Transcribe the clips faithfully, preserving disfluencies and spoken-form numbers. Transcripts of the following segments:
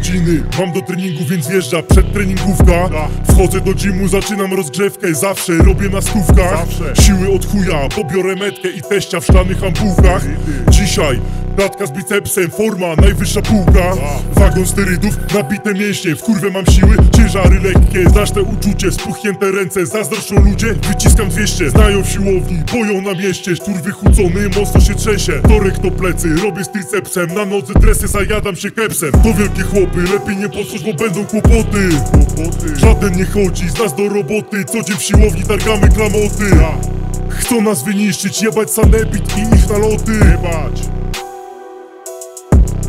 godziny, mam do treningu, więc wjeżdża przedtreningówka. Wchodzę do gymu, zaczynam rozgrzewkę, zawsze robię na stówkach. Siły od chuja, bo biorę metkę i teścia w szklanych ampułkach. Dzisiaj klatka z bicepsem, forma, najwyższa półka. Wagon sterydów, nabite mięśnie, w kurwę mam siły, ciężary lekkie. Znasz te uczucie, spuchnięte ręce, zazdroszczą ludzie, wyciskam dwieście. Znają w siłowni, boją na mieście, sztur wychucony, mocno się trzęsie. Torek to plecy, robię z tricepsem, na nodze dresy, zajadam się kepsem. To wielkie chłopy, lepiej nie podchodź, bo będą kłopoty. Żaden nie chodzi z nas do roboty, co dzień w siłowni targamy klamoty. Chcą nas wyniszczyć, jebać sanepid i ich naloty.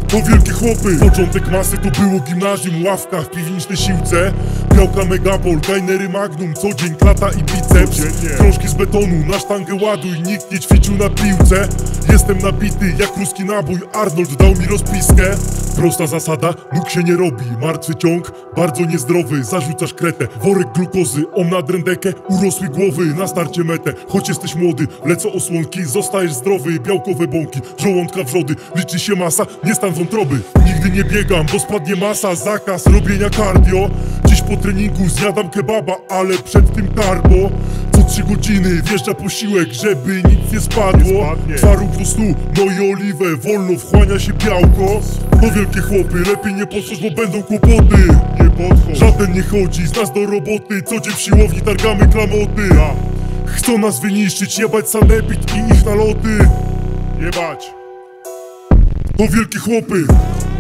To wielkie chłopy. Początek masy to było gimnazjum, ławka w piwnicznej siłce. Białka Megapol, gainery Magnum, co dzień klata i biceps. Krążki z betonu, na sztangę ładuj, nikt nie ćwiczył na piłce. Jestem nabity jak ruski nabój, Arnold dał mi rozpiskę. Prosta zasada, nóg się nie robi, martwy ciąg, bardzo niezdrowy. Zarzucasz kretę, worek glukozy, om na drędekę, urosły głowy, na starcie metę. Choć jesteś młody, lecą osłonki, zostajesz zdrowy. Białkowe bąki, żołądka wrzody, liczy się masa, nie stan wątroby. Nigdy nie biegam, bo spadnie masa, zakaz robienia cardio. Dziś po treningu zjadam kebaba, ale przed tym karbo. Co trzy godziny wjeżdża posiłek, żeby nic nie spadło. Twaróg do snu, no i oliwę, wolno wchłania się białko. To wielkie chłopy, lepiej nie podchodź, bo będą kłopoty. Nie podchodź. Żaden nie chodzi z nas do roboty, co dzień w siłowni targamy klamoty. Chcą nas wyniszczyć, jebać sanepid i ich naloty. Jebać. To wielkie chłopy.